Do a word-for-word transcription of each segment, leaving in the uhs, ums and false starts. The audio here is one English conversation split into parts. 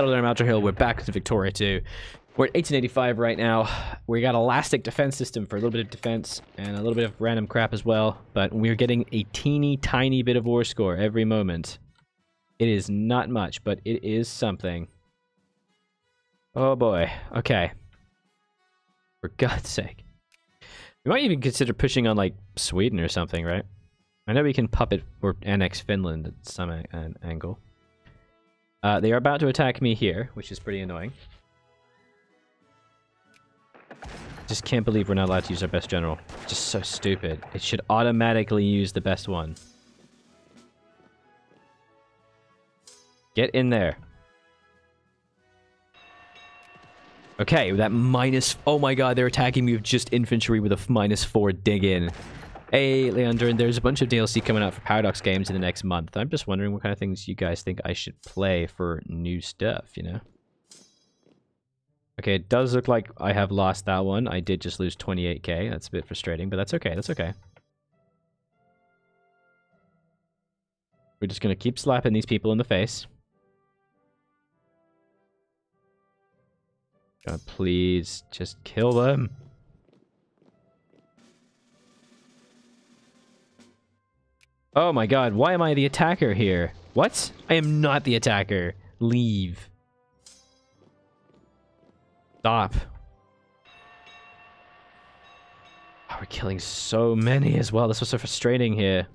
Hello there, Aldrahill. We're back to Victoria two. We're at eighteen eighty-five right now. We got elastic defense system for a little bit of defense and a little bit of random crap as well, but we're getting a teeny tiny bit of war score every moment. It is not much, but it is something. Oh boy. Okay. For God's sake. We might even consider pushing on like Sweden or something, right? I know we can puppet or annex Finland at some an angle. Uh, they are about to attack me here, which is pretty annoying. Just can't believe we're not allowed to use our best general. Just so stupid. It should automatically use the best one. Get in there. Okay, that minus... Oh my god, they're attacking me with just infantry with a minus four dig in. Hey, Leander, and there's a bunch of D L C coming out for Paradox Games in the next month. I'm just wondering what kind of things you guys think I should play for new stuff, you know? Okay, it does look like I have lost that one. I did just lose twenty-eight K. That's a bit frustrating, but that's okay. That's okay. We're just going to keep slapping these people in the face. God, please, just kill them. Oh my god, why am I the attacker here? What? I am not the attacker. Leave. Stop. Oh, we're killing so many as well. This was so frustrating here.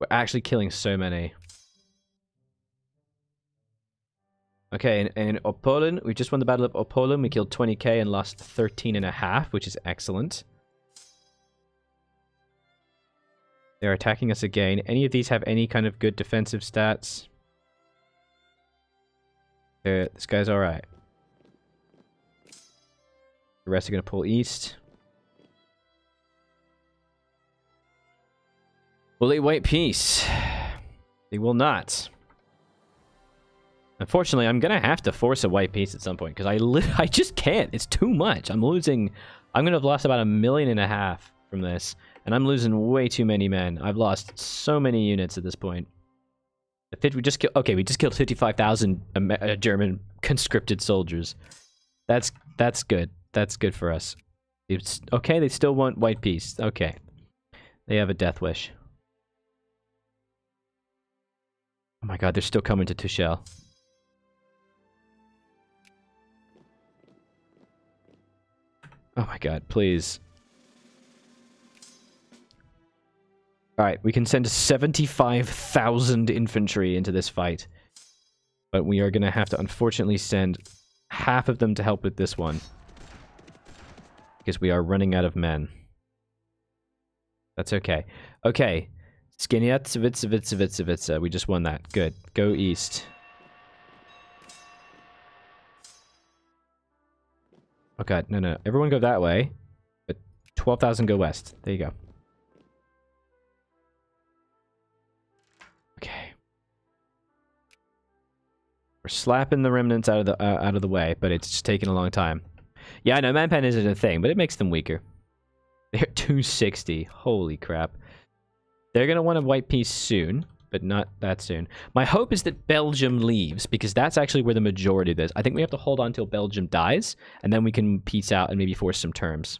We're actually killing so many. Okay, and, and in Opolin, we just won the Battle of Opolin. We killed twenty K and lost thirteen and a half, which is excellent. They're attacking us again. Any of these have any kind of good defensive stats? They're, this guy's alright. The rest are going to pull east. Will they wait peace? They will not. Unfortunately, I'm going to have to force a white peace at some point, because I li I just can't. It's too much. I'm losing... I'm going to have lost about a million and a half from this. And I'm losing way too many men. I've lost so many units at this point. We just killed, okay, we just killed fifty-five thousand German conscripted soldiers. That's that's good. That's good for us. It's, okay, they still want white peace. Okay. They have a death wish. Oh my god, they're still coming to Tuchel. Oh my god, please. Alright, we can send seventy-five thousand infantry into this fight. But we are going to have to unfortunately send half of them to help with this one. Because we are running out of men. That's okay. Okay. Skierniewice. We just won that. Good. Go east. Oh god, no, no. Everyone go that way. But twelve thousand go west. There you go. We're slapping the remnants out of the uh, out of the way, but it's just taking a long time. Yeah, I know manpan isn't a thing, but it makes them weaker. They're two sixty. Holy crap! They're gonna want a white piece soon, but not that soon. My hope is that Belgium leaves, because that's actually where the majority of this. I think we have to hold on till Belgium dies, and then we can peace out and maybe force some terms.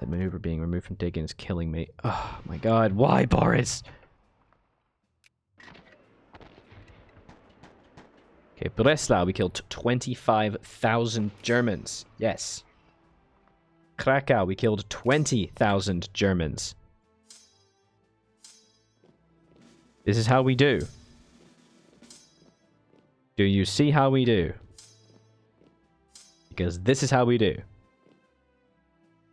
That maneuver being removed from Diggin is killing me. Oh my god! Why, Boris? Okay, Breslau, we killed twenty-five thousand Germans. Yes. Krakow, we killed twenty thousand Germans. This is how we do. Do you see how we do? Because this is how we do.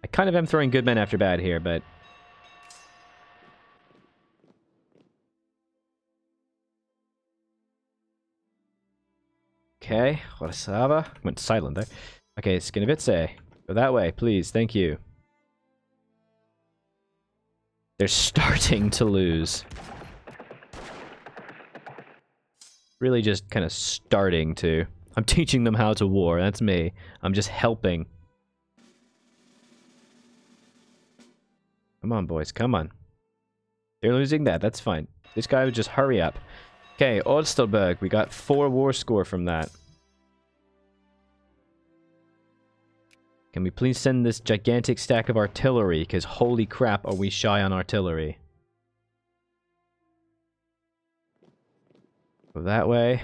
I kind of am throwing good men after bad here, but... Okay, Warsawa. Went silent there. Okay, Skierniewice. Go that way, please. Thank you. They're starting to lose. Really just kind of starting to. I'm teaching them how to war. That's me. I'm just helping. Come on, boys. Come on. They're losing that. That's fine. This guy would just hurry up. Okay, Ostelberg. We got four war score from that. Can we please send this gigantic stack of artillery? Because holy crap, are we shy on artillery. Go that way.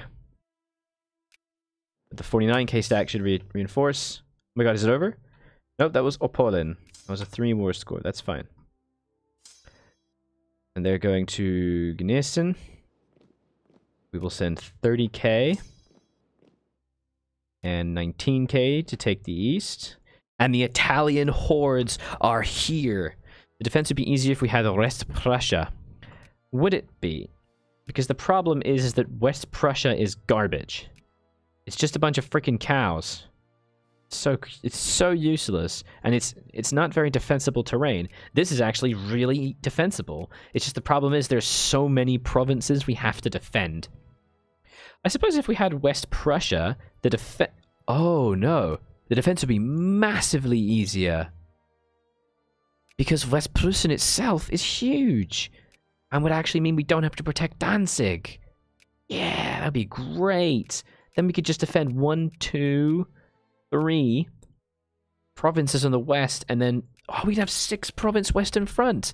But the forty-nine K stack should re reinforce. Oh my god, is it over? Nope, that was Opolin. That was a three war score. That's fine. And they're going to Gnesin. We will send thirty K and nineteen K to take the east. And the Italian hordes are here. The defense would be easier if we had West Prussia. Would it be? Because the problem is, is that West Prussia is garbage. It's just a bunch of freaking cows. So it's so useless, and it's it's not very defensible terrain. This is actually really defensible. It's just the problem is there's so many provinces we have to defend. I suppose if we had West Prussia, the defense... Oh no, the defense would be massively easier, because West Prussia itself is huge, and would actually mean we don't have to protect Danzig. Yeah, that'd be great. Then we could just defend one, two. Three provinces on the west, and then oh, we'd have six province western front.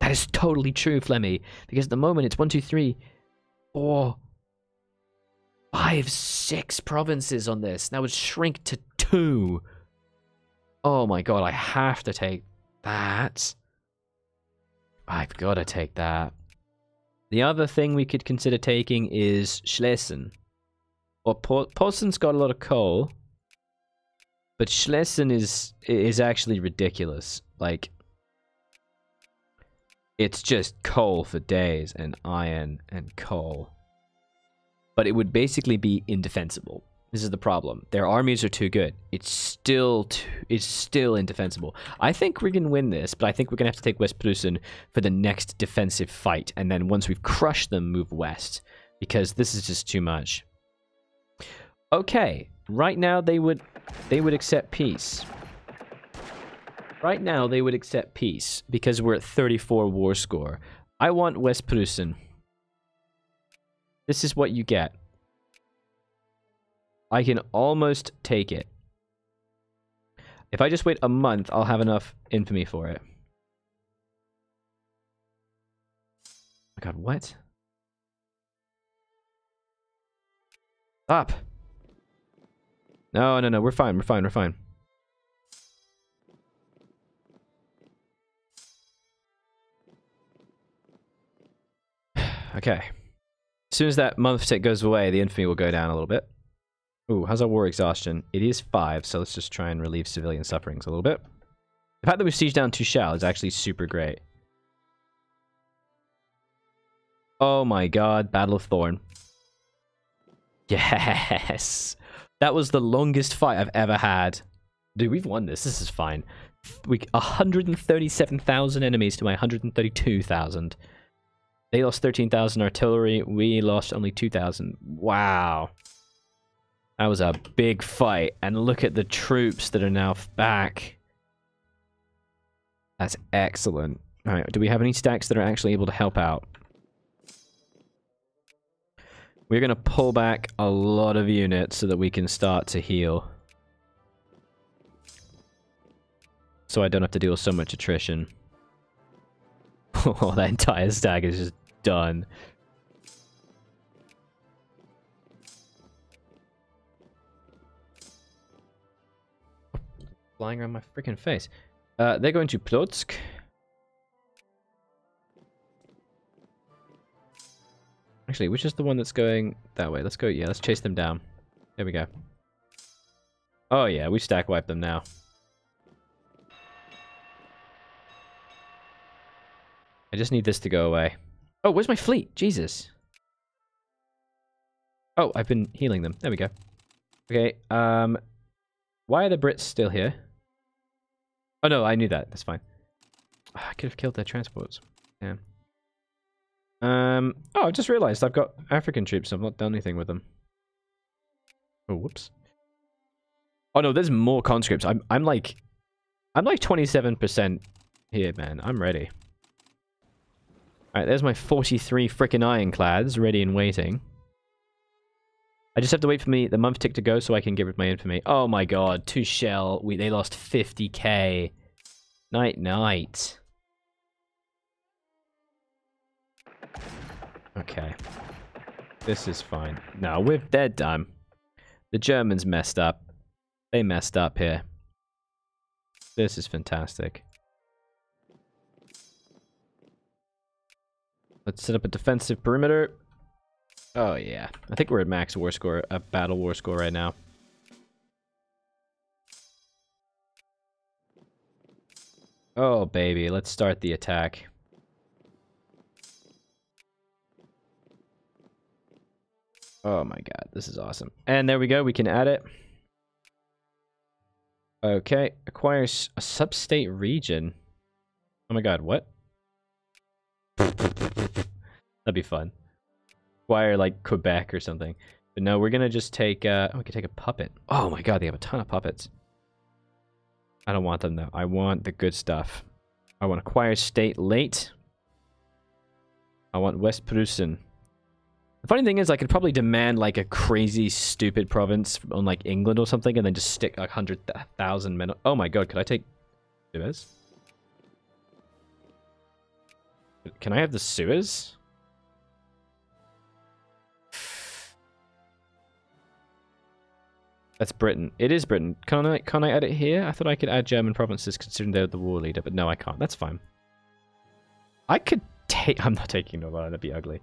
That is totally true, Flemmy, because at the moment it's one, two, three, four, five, six provinces on this. That would shrink to two. Oh my god, I have to take that. I've got to take that. The other thing we could consider taking is Schlesien. Or Posen's got a lot of coal. But Schlesien is is actually ridiculous. Like, it's just coal for days, and iron and coal. But it would basically be indefensible. This is the problem. Their armies are too good. It's still too, it's still indefensible. I think we can win this, but I think we're gonna have to take West Prussia for the next defensive fight, and then once we've crushed them, move west, because this is just too much. Okay. Right now, they would, they would accept peace. Right now, they would accept peace, because we're at thirty-four war score. I want West Prussia. This is what you get. I can almost take it. If I just wait a month, I'll have enough infamy for it. Oh my god, what? Stop! No, no, no, we're fine, we're fine, we're fine. Okay. As soon as that month tick goes away, the infamy will go down a little bit. Ooh, how's our war exhaustion? It is five, so let's just try and relieve civilian sufferings a little bit. The fact that we've sieged down Tuchel is actually super great. Oh my god, Battle of Thorn. Yes! That was the longest fight I've ever had. Dude, we've won this. This is fine. We one hundred thirty-seven thousand enemies to my one hundred thirty-two thousand. They lost thirteen thousand artillery. We lost only two thousand. Wow. That was a big fight. And look at the troops that are now back. That's excellent. All right, do we have any stacks that are actually able to help out? We're going to pull back a lot of units so that we can start to heal. So I don't have to deal with so much attrition. Oh, that entire stack is just done. Flying around my freaking face. Uh, they're going to Plotsk. Actually, which is the one that's going that way? Let's go, yeah, let's chase them down. There we go. Oh yeah, we stack wipe them now. I just need this to go away. Oh, where's my fleet? Jesus. Oh, I've been healing them. There we go. Okay, um... why are the Brits still here? Oh no, I knew that. That's fine. Oh, I could have killed their transports. Damn. Um, oh, I just realized I've got African troops. I've not done anything with them. Oh, whoops. Oh no, there's more conscripts. I'm, I'm like, I'm like twenty-seven percent here, man. I'm ready. Alright, there's my forty-three frickin' ironclads, ready and waiting. I just have to wait for me the month tick to go so I can get rid of my infamy. Oh my god, Tuchel, we they lost fifty K. Night night. Okay. This is fine. No, we're they're done. The Germans messed up. They messed up here. This is fantastic. Let's set up a defensive perimeter. Oh yeah, I think we're at max war score, a uh, battle war score right now. Oh baby, let's start the attack. Oh my god, this is awesome. And there we go, we can add it. Okay, acquires a sub-state region. Oh my god, what? That'd be fun. Acquire like Quebec or something. But no, we're gonna just take uh oh, we can take a puppet. Oh my god, they have a ton of puppets. I don't want them though. I want the good stuff. I want acquire state late. I want West Prussian. The funny thing is I could probably demand like a crazy stupid province on like England or something and then just stick like one hundred thousand men. Oh my god, could I take Suez? Can I have the Suez? That's Britain. It is Britain. Can I can I add it here? I thought I could add German provinces considering they're the war leader, but no, I can't. That's fine. I could take. I'm not taking North Ireland. That'd be ugly.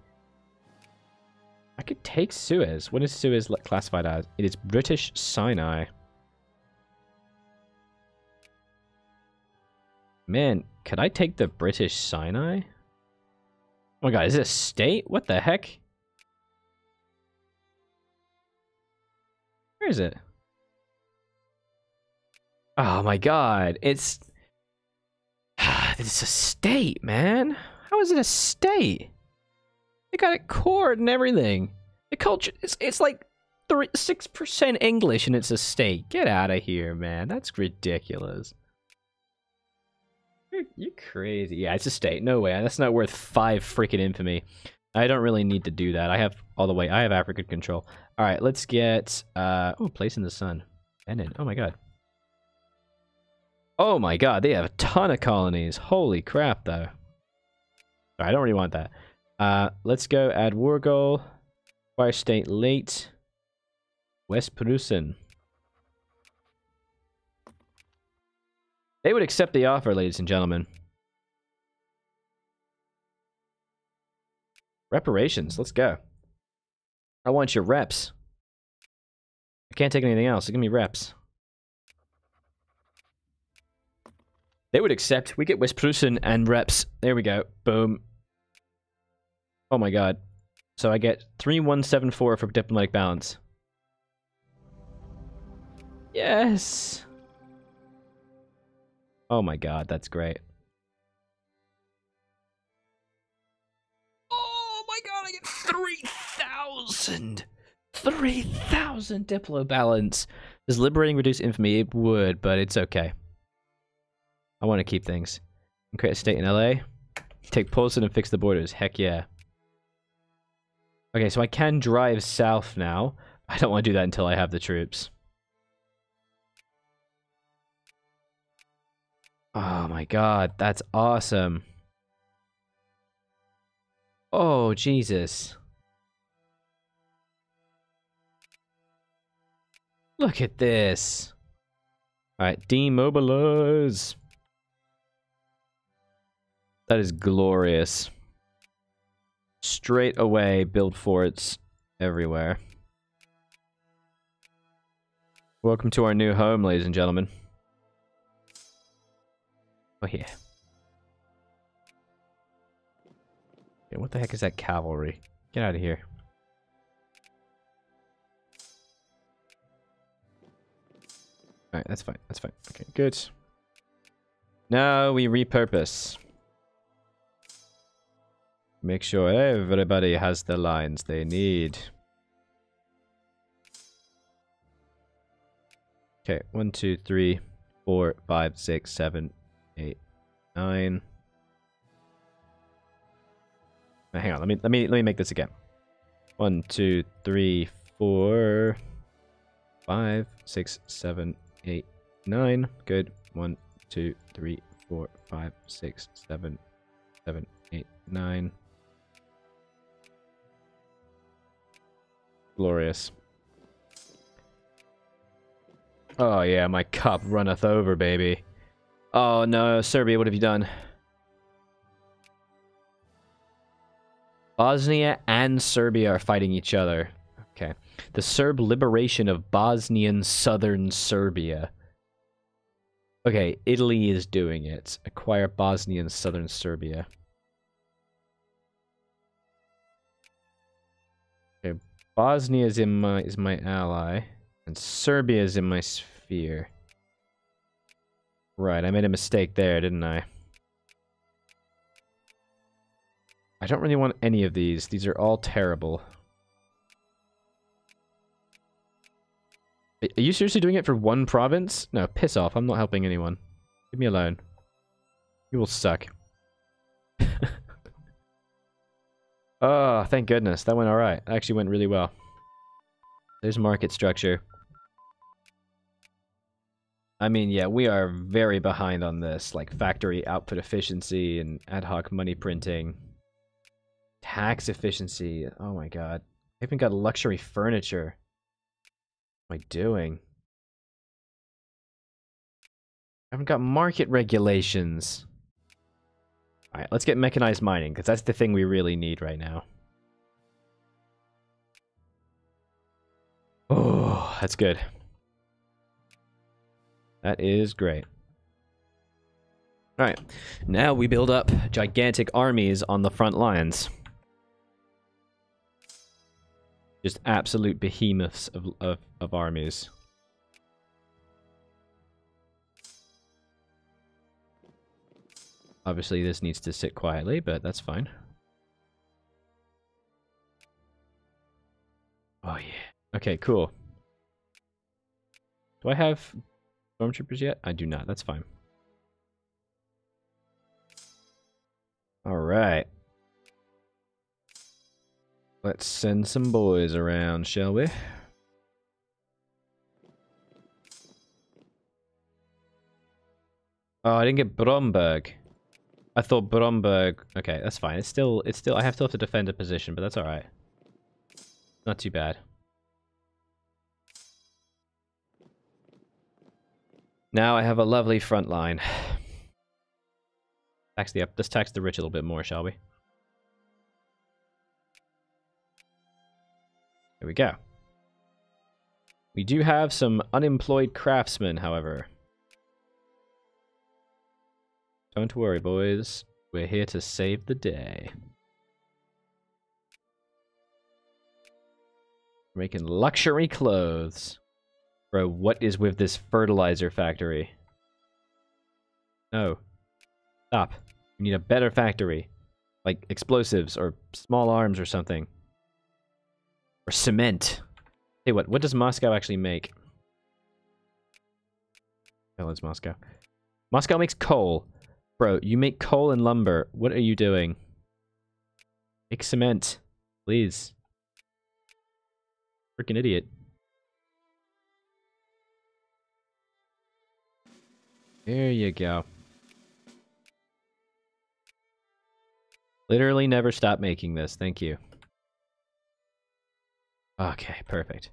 I could take Suez. What is Suez classified as? It is British Sinai. Man, could I take the British Sinai? Oh my god, is it a state? What the heck? Where is it? Oh my god, it's... It's a state, man. How is it a state? They got it cored and everything. The culture, it's, it's like three, six percent English and it's a state. Get out of here, man. That's ridiculous. You're, you're crazy. Yeah, it's a state. No way. That's not worth five freaking infamy. I don't really need to do that. I have all the way. I have African control. All right, let's get... Uh, oh, place in the sun. Ended. Oh, my God. Oh, my God. They have a ton of colonies. Holy crap, though. Right, I don't really want that. Uh, let's go add war goal. Fire state late. West Prussian. They would accept the offer, ladies and gentlemen. Reparations, let's go. I want your reps. I can't take anything else, so give me reps. They would accept. We get West Prussian and reps. There we go. Boom. Oh my god. So I get three one seven four for diplomatic balance. Yes! Oh my god, that's great. three thousand! three thousand Diplo balance! Does liberating reduce infamy? It would, but it's okay. I want to keep things. Create a state in L A. Take Posen and fix the borders. Heck yeah. Okay, so I can drive south now. I don't want to do that until I have the troops. Oh my god, that's awesome. Oh, Jesus. Look at this. Alright, demobilize. That is glorious. Straight away, build forts everywhere. Welcome to our new home, ladies and gentlemen. Oh, yeah. Yeah, what the heck is that cavalry? Get out of here. Alright, that's fine, that's fine. Okay, good. Now we repurpose. Make sure everybody has the lines they need. Okay, one, two, three, four, five, six, seven, eight, nine. Now, hang on, let me let me let me make this again. One, two, three, four, five, six, seven, eight, nine. Good. One, two, three, four, five, six, seven, seven, eight, nine. Glorious. Oh yeah, my cup runneth over, baby. Oh no, Serbia, what have you done? Bosnia and Serbia are fighting each other. Okay. The Serb liberation of Bosnian southern Serbia. Okay, Italy is doing it. Acquire Bosnian southern Serbia. Okay, Bosnia is in my is my ally. And Serbia is in my sphere. Right, I made a mistake there, didn't I? I don't really want any of these. These are all terrible. Are you seriously doing it for one province? No, piss off. I'm not helping anyone. Leave me alone. You will suck. Oh, thank goodness. That went alright. That actually went really well. There's market structure. I mean, yeah, we are very behind on this. Like, factory output efficiency and ad hoc money printing. Tax efficiency. Oh my god. I even got luxury furniture. What am I doing? I haven't got market regulations. Alright, let's get mechanized mining, because that's the thing we really need right now. Oh, that's good. That is great. Alright, now we build up gigantic armies on the front lines. Just absolute behemoths of, of, of armies. Obviously this needs to sit quietly, but that's fine. Oh yeah. Okay, cool. Do I have stormtroopers yet? I do not, that's fine. Alright. Let's send some boys around, shall we? Oh, I didn't get Bromberg. I thought Bromberg... Okay, that's fine. It's still... It's still... I have still have to defend a position, but that's alright. Not too bad. Now I have a lovely front line. Tax the up. Let's tax the rich a little bit more, shall we? There we go. We do have some unemployed craftsmen, however. Don't worry, boys. We're here to save the day. Making luxury clothes. Bro, what is with this fertilizer factory? No. Stop. We need a better factory. Like explosives or small arms or something. Or cement. Hey, what, what does Moscow actually make? Hell is Moscow. Moscow makes coal. Bro, you make coal and lumber. What are you doing? Make cement. Please. Freaking idiot. There you go. Literally never stop making this. Thank you. Okay, perfect.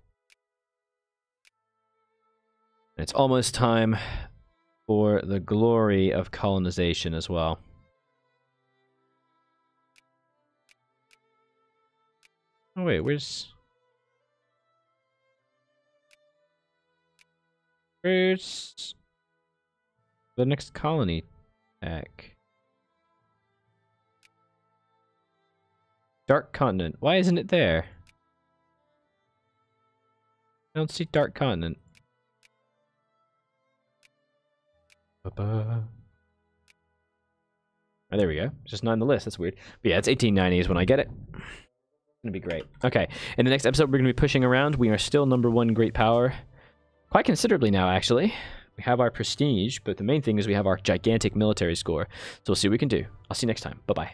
And it's almost time for the glory of colonization as well. Oh wait, where's... Where's... the next colony tech? Dark Continent. Why isn't it there? I don't see Dark Continent. Ba-ba. Oh, there we go. It's just not on the list. That's weird. But yeah, it's eighteen ninety is when I get it. It's gonna be great. Okay. In the next episode, we're gonna be pushing around. We are still number one great power. Quite considerably now, actually. We have our prestige, but the main thing is we have our gigantic military score. So we'll see what we can do. I'll see you next time. Bye-bye.